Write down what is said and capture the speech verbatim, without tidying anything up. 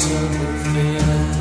took the feeling.